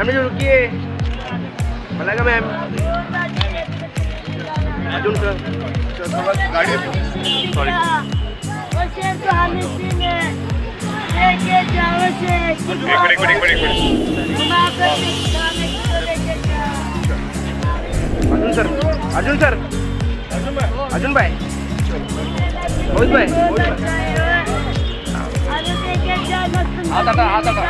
अमीर रुकिए मलागा मैम अर्जुन सर गाड़ी सॉरी अर्जुन सर अर्जुन भाई मोहित भाई आता